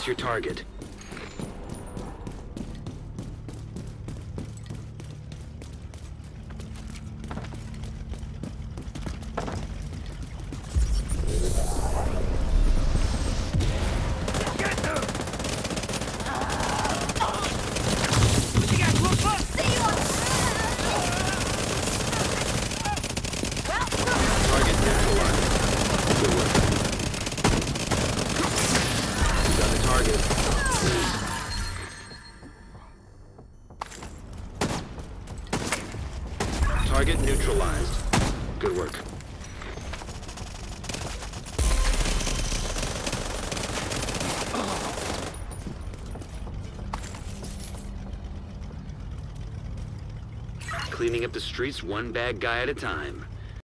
That's your target. Target neutralized. Good work. Cleaning up the streets one bad guy at a time.